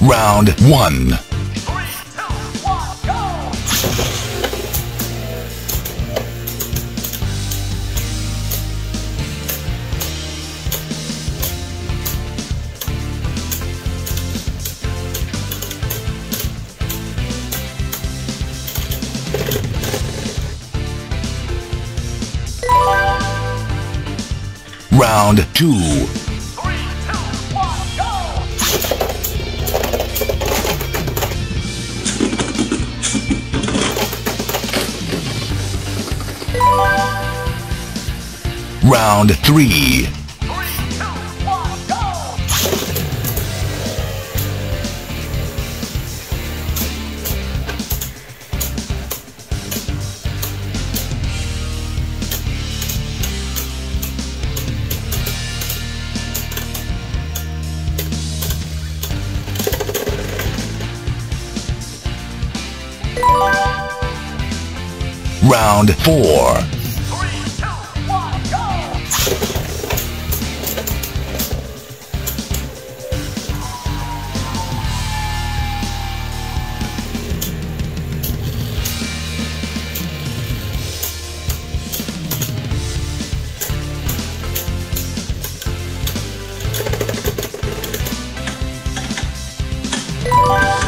Round one. 3, 2, 1, go! Round two. 3, 2, 1, go! Round three. 3, 2, 1, Round four. 3, 2, 1,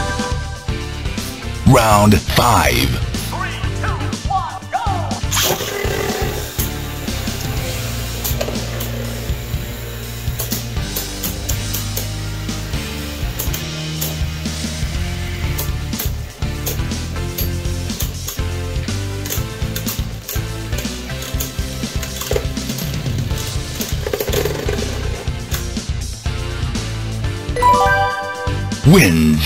go! Round five. 3, 2, 1, go! Wins.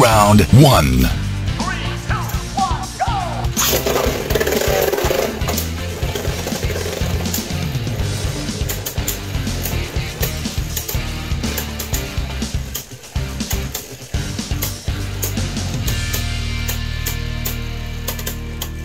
Round one. 3,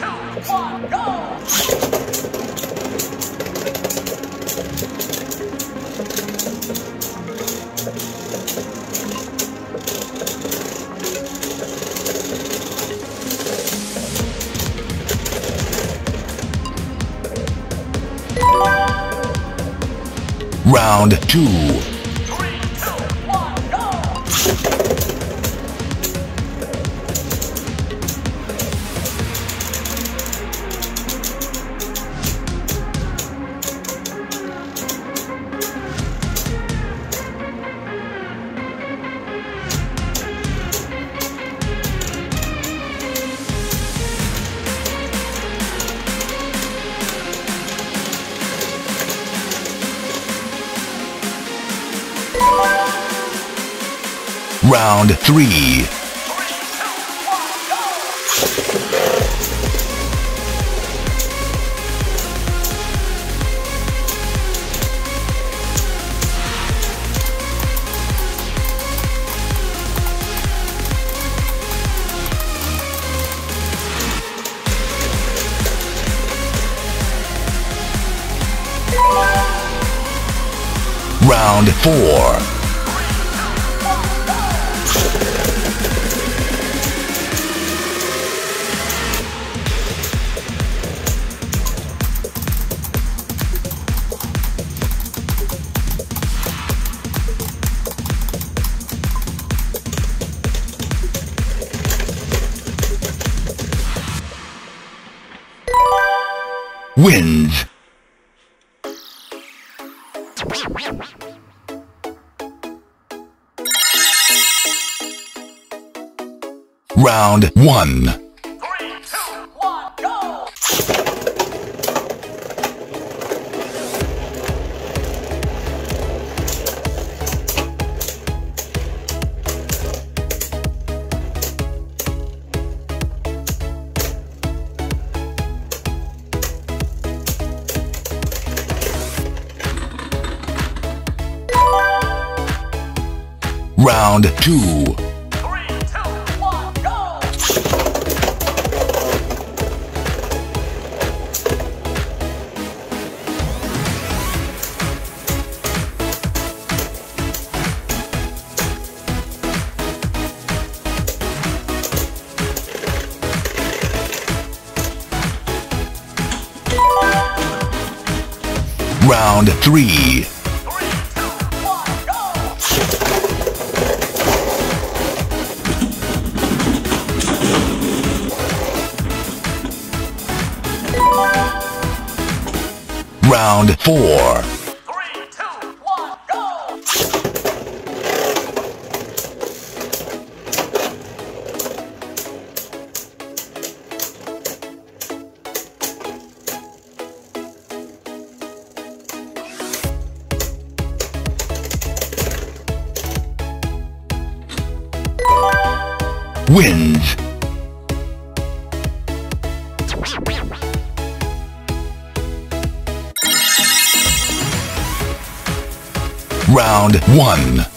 2, 1, go! Round two. 3, 2, 1, go! Round three. 3, 2, 1, go! Wins. Round one. 3, 2, 1, go! Round two. 3, 2, 1, go! Round three. 3, 2, 1, go! Round four. wins. Round 1. Round 2. Round 3. Round 4. 3, 2, 1, go! Wins. Round 1. 3, 2, 1,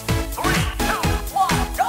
go!